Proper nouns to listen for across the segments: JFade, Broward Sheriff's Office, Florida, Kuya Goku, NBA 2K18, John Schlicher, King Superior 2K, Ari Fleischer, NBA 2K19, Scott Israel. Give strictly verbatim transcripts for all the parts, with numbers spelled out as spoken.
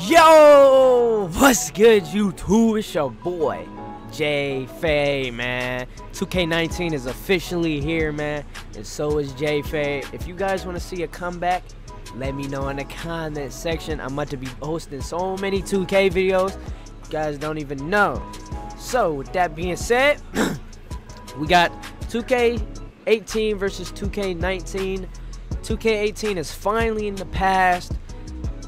Yo, what's good YouTube? It's your boy JFade, man. two K nineteen is officially here, man, and so is JFade. If you guys want to see a comeback, let me know in the comment section. I'm about to be posting so many two K videos, you guys don't even know. So with that being said, we got two K eighteen versus two K nineteen. two K eighteen is finally in the past.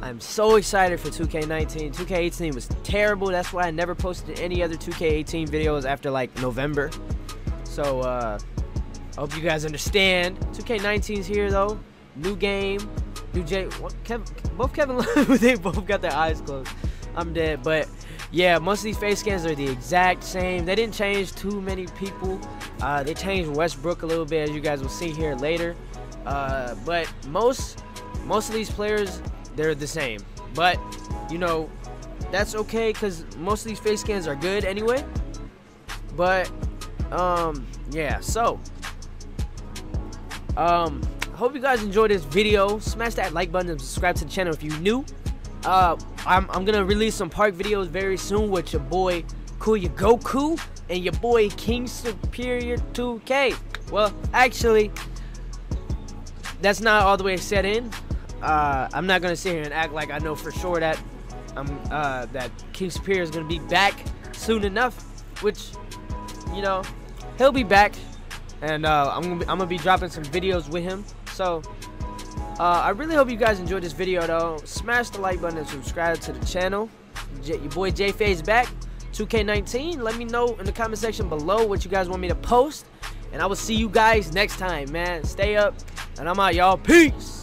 I'm so excited for two K nineteen. two K eighteen was terrible. That's why I never posted any other two K eighteen videos after like November. So uh, I hope you guys understand. two K nineteen's here though. New game. New J. What, Kev, both Kevin Love. They both got their eyes closed. I'm dead. But yeah, most of these face scans are the exact same. They didn't change too many people. Uh, they changed Westbrook a little bit, as you guys will see here later. Uh, but most most of these players, they're the same, but you know, that's okay because most of these face scans are good anyway. But um yeah, so um hope you guys enjoyed this video. Smash that like button and subscribe to the channel if you're new. uh i'm, I'm gonna release some park videos very soon with your boy Kuya Goku and your boy King Superior two K. Well, actually, that's not all the way set in. Uh, I'm not gonna sit here and act like I know for sure that I'm uh, that King Superior is gonna be back soon enough, which, you know, he'll be back, and uh, I'm, gonna be, I'm gonna be dropping some videos with him. So uh, I really hope you guys enjoyed this video though. Smash the like button and subscribe to the channel. J your boy JFade is back. two K nineteen. Let me know in the comment section below what you guys want me to post, and I will see you guys next time, man. Stay up, and I'm out, y'all. Peace.